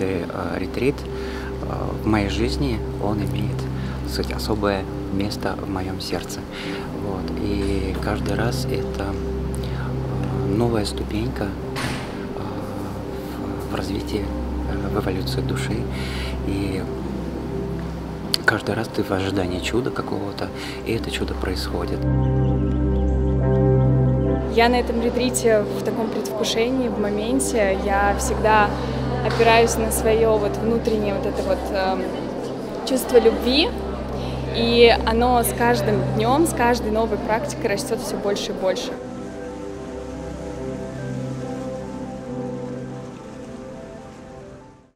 каждый ретрит в моей жизни, он имеет, так сказать, особое место в моем сердце. Вот. И каждый раз это новая ступенька в развитии, в эволюции души. И каждый раз ты в ожидании чуда какого-то, и это чудо происходит. Я на этом ретрите в таком предвкушении, в моменте. Я всегда опираюсь на свое вот внутреннее вот это вот чувство любви, и оно с каждым днем, с каждой новой практикой растет все больше и больше.